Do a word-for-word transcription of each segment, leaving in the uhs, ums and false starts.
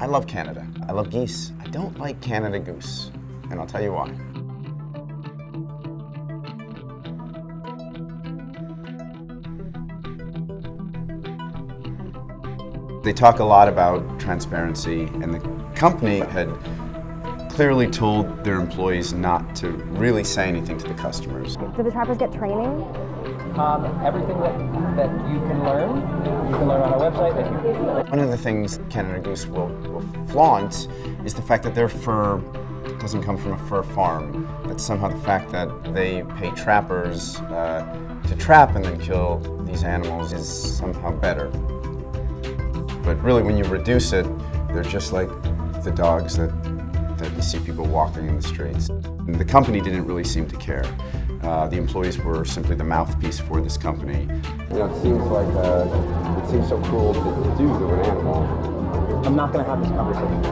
I love Canada. I love geese. I don't like Canada goose, and I'll tell you why. They talk a lot about transparency, and the company had clearly told their employees not to really say anything to the customers. Do the trappers get training? Um, everything that, that you can learn, you can learn on our website. That you can... One of the things Canada Goose will, will flaunt is the fact that their fur doesn't come from a fur farm. That's somehow the fact that they pay trappers uh, to trap and then kill these animals is somehow better. But really, when you reduce it, they're just like the dogs that, that you see people walking in the streets. And the company didn't really seem to care. Uh, the employees were simply the mouthpiece for this company. You know, it seems like uh, it seems so cruel to do to an animal. I'm not going to have this conversation.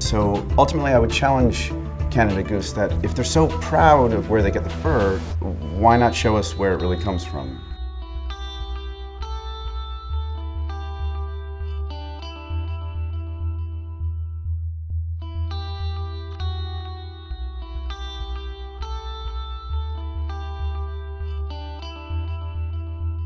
So ultimately I would challenge Canada Goose that if they're so proud of where they get the fur, why not show us where it really comes from?